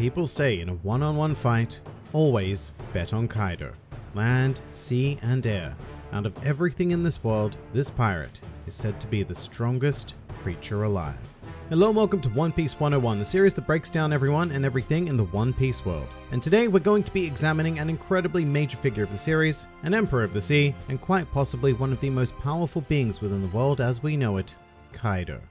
People say in a one-on-one fight, always bet on Kaido. Land, sea, and air. Out of everything in this world, this pirate is said to be the strongest creature alive. Hello and welcome to One Piece 101, the series that breaks down everyone and everything in the One Piece world. And today we're going to be examining an incredibly major figure of the series, an Emperor of the Sea, and quite possibly one of the most powerful beings within the world as we know it, Kaido.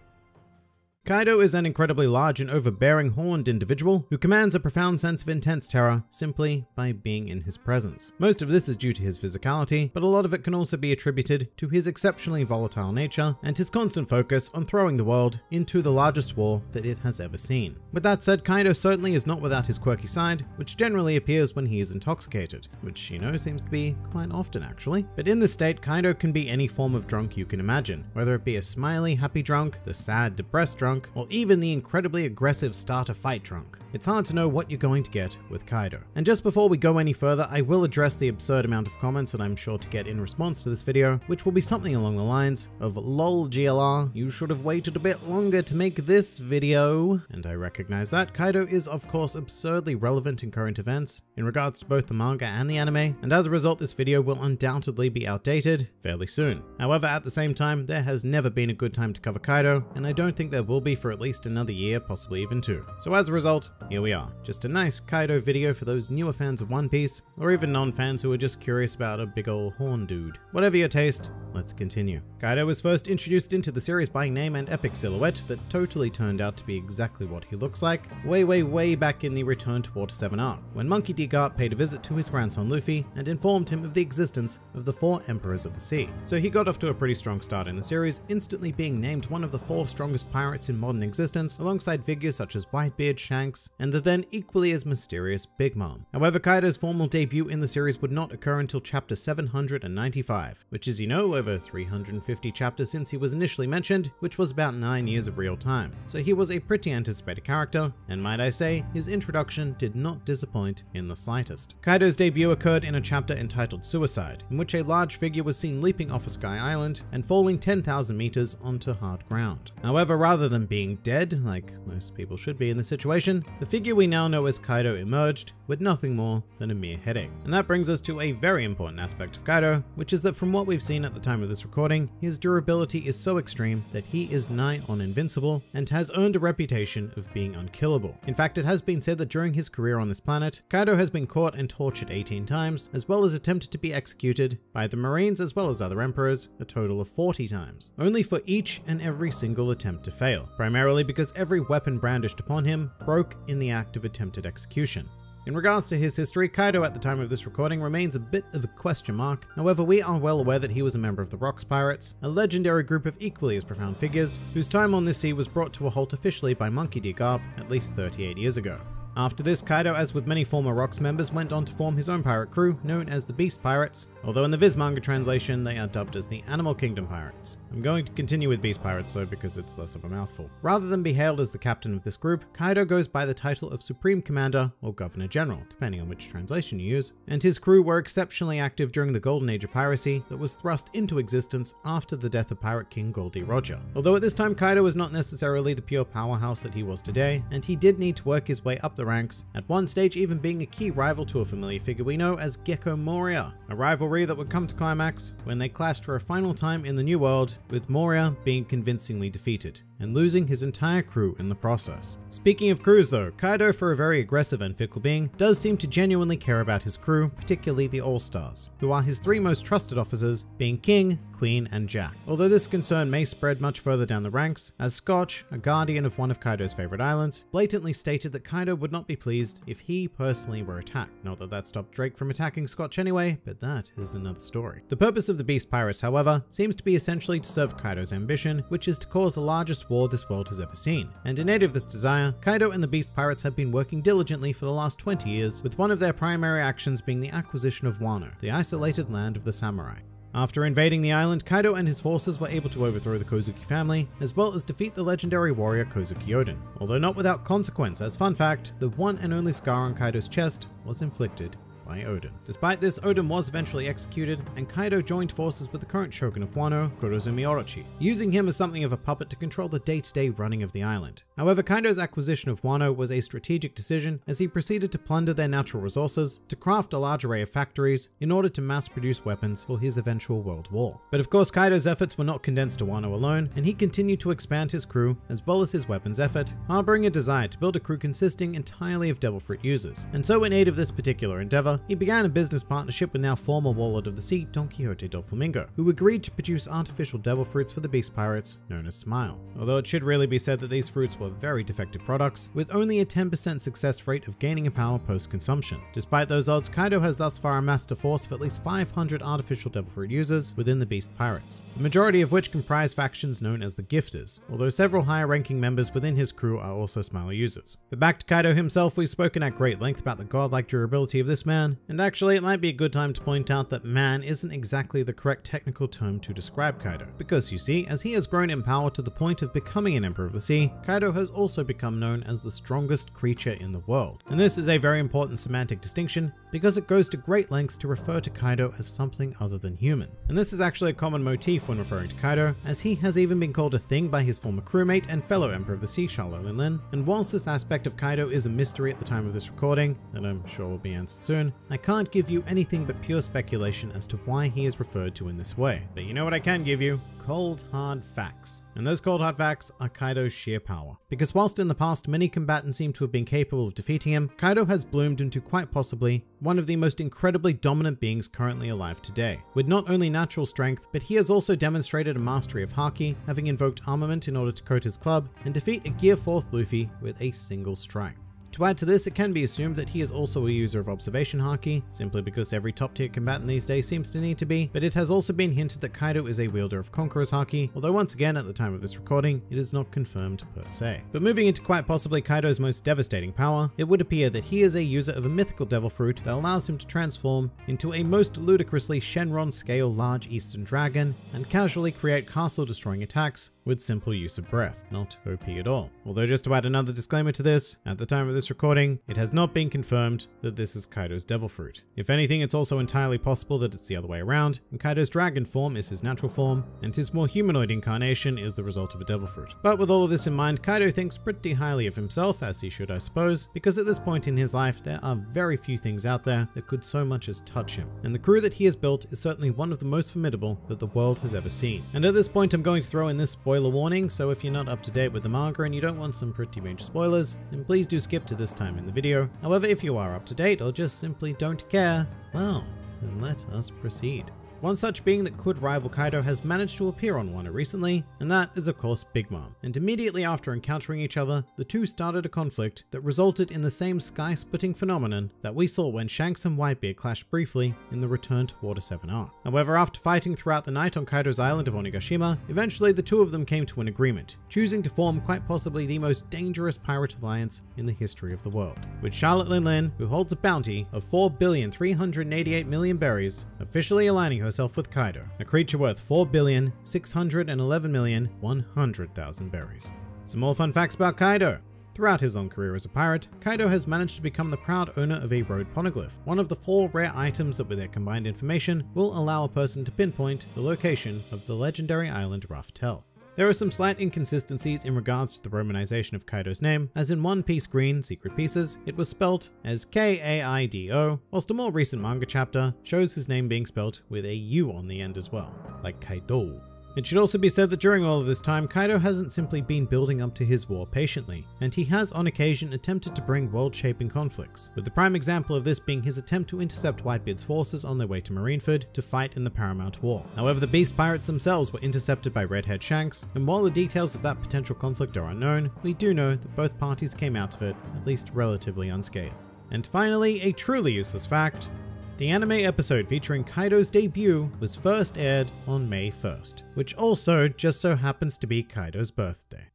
Kaido is an incredibly large and overbearing horned individual who commands a profound sense of intense terror simply by being in his presence. Most of this is due to his physicality, but a lot of it can also be attributed to his exceptionally volatile nature and his constant focus on throwing the world into the largest war that it has ever seen. With that said, Kaido certainly is not without his quirky side, which generally appears when he is intoxicated, which, you know, seems to be quite often actually. But in this state, Kaido can be any form of drunk you can imagine, whether it be a smiley, happy drunk, the sad, depressed drunk, or even the incredibly aggressive start-a-fight drunk. It's hard to know what you're going to get with Kaido. And just before we go any further, I will address the absurd amount of comments that I'm sure to get in response to this video, which will be something along the lines of "lol GLR, you should have waited a bit longer to make this video." And I recognize that. Kaido is of course absurdly relevant in current events in regards to both the manga and the anime, and as a result this video will undoubtedly be outdated fairly soon. However, at the same time, there has never been a good time to cover Kaido, and I don't think there will be for at least another year, possibly even two. So as a result, here we are. Just a nice Kaido video for those newer fans of One Piece, or even non-fans who are just curious about a big ol' horn dude. Whatever your taste, let's continue. Kaido was first introduced into the series by name and epic silhouette that totally turned out to be exactly what he looks like, way back in the Return to Water 7 arc, when Monkey D. Garp paid a visit to his grandson Luffy and informed him of the existence of the four Emperors of the Sea. So he got off to a pretty strong start in the series, instantly being named one of the four strongest pirates in modern existence, alongside figures such as Whitebeard, Shanks, and the then equally as mysterious Big Mom. However, Kaido's formal debut in the series would not occur until chapter 795, which is, you know, over 350 chapters since he was initially mentioned, which was about 9 years of real time. So he was a pretty anticipated character, and might I say, his introduction did not disappoint in the slightest. Kaido's debut occurred in a chapter entitled Suicide, in which a large figure was seen leaping off a sky island and falling 10,000 meters onto hard ground. However, rather than being dead, like most people should be in this situation, the figure we now know as Kaido emerged with nothing more than a mere headache. And that brings us to a very important aspect of Kaido, which is that from what we've seen at the time of this recording, his durability is so extreme that he is nigh on invincible and has earned a reputation of being unkillable. In fact, it has been said that during his career on this planet, Kaido has been caught and tortured 18 times, as well as attempted to be executed by the Marines as well as other Emperors, a total of 40 times, only for each and every single attempt to fail, primarily because every weapon brandished upon him broke in the act of attempted execution. In regards to his history, Kaido at the time of this recording remains a bit of a question mark. However, we are well aware that he was a member of the Rocks Pirates, a legendary group of equally as profound figures, whose time on this sea was brought to a halt officially by Monkey D. Garp at least 38 years ago. After this, Kaido, as with many former Rocks members, went on to form his own pirate crew, known as the Beast Pirates, although in the Viz manga translation, they are dubbed as the Animal Kingdom Pirates. I'm going to continue with Beast Pirates though, because it's less of a mouthful. Rather than be hailed as the captain of this group, Kaido goes by the title of Supreme Commander or Governor General, depending on which translation you use, and his crew were exceptionally active during the Golden Age of piracy that was thrust into existence after the death of Pirate King Goldie Roger. Although at this time, Kaido was not necessarily the pure powerhouse that he was today, and he did need to work his way up the ranks, at one stage even being a key rival to a familiar figure we know as Gekko Moria, a rivalry that would come to climax when they clashed for a final time in the New World, with Moria being convincingly defeated and losing his entire crew in the process. Speaking of crews though, Kaido, for a very aggressive and fickle being, does seem to genuinely care about his crew, particularly the All-Stars, who are his three most trusted officers, being King, Queen, and Jack. Although this concern may spread much further down the ranks, as Scotch, a guardian of one of Kaido's favorite islands, blatantly stated that Kaido would not be pleased if he personally were attacked. Not that that stopped Drake from attacking Scotch anyway, but that is another story. The purpose of the Beast Pirates, however, seems to be essentially to serve Kaido's ambition, which is to cause the largest war this world has ever seen. And in aid of this desire, Kaido and the Beast Pirates have been working diligently for the last 20 years, with one of their primary actions being the acquisition of Wano, the isolated land of the samurai. After invading the island, Kaido and his forces were able to overthrow the Kozuki family, as well as defeat the legendary warrior Kozuki Oden, although not without consequence, as fun fact, the one and only scar on Kaido's chest was inflicted by Oden. Despite this, Oden was eventually executed, and Kaido joined forces with the current shogun of Wano, Kurozumi Orochi, using him as something of a puppet to control the day-to-day running of the island. However, Kaido's acquisition of Wano was a strategic decision as he proceeded to plunder their natural resources, to craft a large array of factories in order to mass-produce weapons for his eventual world war. But of course, Kaido's efforts were not condensed to Wano alone, and he continued to expand his crew as well as his weapons effort, harboring a desire to build a crew consisting entirely of Devil Fruit users. And so in aid of this particular endeavor, he began a business partnership with now former Warlord of the Sea, Don Quixote Doflamingo, who agreed to produce artificial Devil Fruits for the Beast Pirates, known as Smile. Although it should really be said that these fruits were very defective products, with only a 10% success rate of gaining a power post-consumption. Despite those odds, Kaido has thus far amassed a force of at least 500 artificial Devil Fruit users within the Beast Pirates, the majority of which comprise factions known as the Gifters, although several higher-ranking members within his crew are also Smile users. But back to Kaido himself, we've spoken at great length about the godlike durability of this man, and actually it might be a good time to point out that man isn't exactly the correct technical term to describe Kaido, because you see, as he has grown in power to the point of becoming an Emperor of the Sea, Kaido has also become known as the strongest creature in the world. And this is a very important semantic distinction, because it goes to great lengths to refer to Kaido as something other than human. And this is actually a common motif when referring to Kaido, as he has even been called a thing by his former crewmate and fellow Emperor of the Sea, Charlotte Lin-Lin. And whilst this aspect of Kaido is a mystery at the time of this recording, and I'm sure will be answered soon, I can't give you anything but pure speculation as to why he is referred to in this way. But you know what I can give you? Cold hard facts. And those cold hard facts are Kaido's sheer power. Because whilst in the past many combatants seem to have been capable of defeating him, Kaido has bloomed into quite possibly one of the most incredibly dominant beings currently alive today. With not only natural strength, but he has also demonstrated a mastery of Haki, having invoked armament in order to coat his club and defeat a Gear Fourth Luffy with a single strike. To add to this, it can be assumed that he is also a user of Observation Haki, simply because every top-tier combatant these days seems to need to be, but it has also been hinted that Kaido is a wielder of Conqueror's Haki, although once again, at the time of this recording, it is not confirmed per se. But moving into quite possibly Kaido's most devastating power, it would appear that he is a user of a mythical devil fruit that allows him to transform into a most ludicrously Shenron-scale large eastern dragon and casually create castle-destroying attacks with simple use of breath. Not OP at all. Although just to add another disclaimer to this, at the time of this recording, it has not been confirmed that this is Kaido's devil fruit. If anything, it's also entirely possible that it's the other way around, and Kaido's dragon form is his natural form, and his more humanoid incarnation is the result of a devil fruit. But with all of this in mind, Kaido thinks pretty highly of himself, as he should, I suppose, because at this point in his life, there are very few things out there that could so much as touch him. And the crew that he has built is certainly one of the most formidable that the world has ever seen. And at this point, I'm going to throw in this spoiler warning, so if you're not up to date with the manga and you don't want some pretty major spoilers, then please do skip to this time in the video. However, if you are up to date or just simply don't care, well, then let us proceed. One such being that could rival Kaido has managed to appear on Wano recently, and that is of course Big Mom. And immediately after encountering each other, the two started a conflict that resulted in the same sky-splitting phenomenon that we saw when Shanks and Whitebeard clashed briefly in the Return to Water 7 arc. However, after fighting throughout the night on Kaido's island of Onigashima, eventually the two of them came to an agreement, choosing to form quite possibly the most dangerous pirate alliance in the history of the world, with Charlotte Lin-Lin, who holds a bounty of 4,388,000,000 berries, officially aligning her herself with Kaido, a creature worth 4,611,100,000 berries. Some more fun facts about Kaido. Throughout his long career as a pirate, Kaido has managed to become the proud owner of a road poneglyph, one of the 4 rare items that with their combined information will allow a person to pinpoint the location of the legendary island Raff Tell. There are some slight inconsistencies in regards to the romanization of Kaido's name, as in One Piece Green Secret Pieces, it was spelt as K-A-I-D-O, whilst a more recent manga chapter shows his name being spelt with a U on the end as well, like Kaido. It should also be said that during all of this time, Kaido hasn't simply been building up to his war patiently, and he has on occasion attempted to bring world-shaping conflicts, with the prime example of this being his attempt to intercept Whitebeard's forces on their way to Marineford to fight in the Paramount War. However, the Beast Pirates themselves were intercepted by Redhead Shanks, and while the details of that potential conflict are unknown, we do know that both parties came out of it, at least relatively unscathed. And finally, a truly useless fact. The anime episode featuring Kaido's debut was first aired on May 1st, which also just so happens to be Kaido's birthday.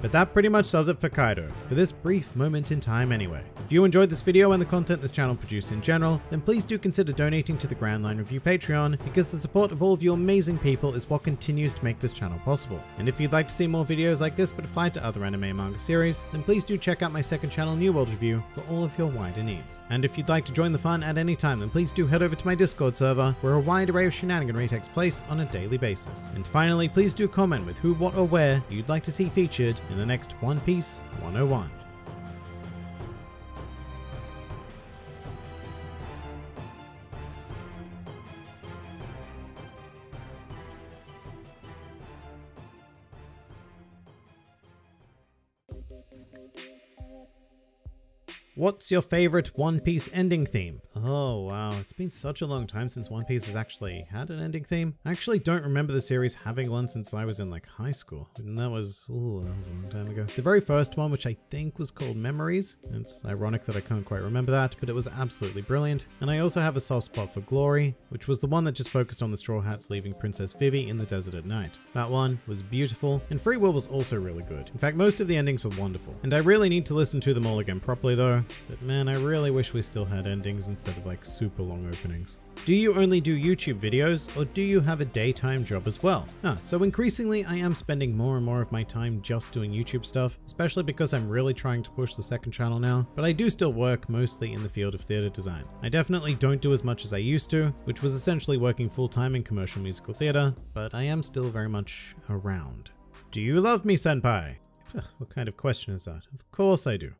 But that pretty much does it for Kaido, for this brief moment in time anyway. If you enjoyed this video and the content this channel produces in general, then please do consider donating to the Grand Line Review Patreon, because the support of all of you amazing people is what continues to make this channel possible. And if you'd like to see more videos like this but applied to other anime and manga series, then please do check out my second channel, New World Review, for all of your wider needs. And if you'd like to join the fun at any time, then please do head over to my Discord server, where a wide array of shenaniganry takes place on a daily basis. And finally, please do comment with who, what, or where you'd like to see featured in the next One Piece 101. What's your favorite One Piece ending theme? Oh wow, it's been such a long time since One Piece has actually had an ending theme. I actually don't remember the series having one since I was in like high school. And that was a long time ago. The very first one, which I think was called Memories. It's ironic that I can't quite remember that, but it was absolutely brilliant. And I also have a soft spot for Glory, which was the one that just focused on the Straw Hats leaving Princess Vivi in the desert at night. That one was beautiful, and Free Will was also really good. In fact, most of the endings were wonderful. And I really need to listen to them all again properly though. But man, I really wish we still had endings instead of like super long openings. Do you only do YouTube videos, or do you have a daytime job as well? So increasingly I am spending more and more of my time just doing YouTube stuff, especially because I'm really trying to push the second channel now, but I do still work mostly in the field of theatre design. I definitely don't do as much as I used to, which was essentially working full-time in commercial musical theatre, but I am still very much around. Do you love me, senpai? What kind of question is that? Of course I do.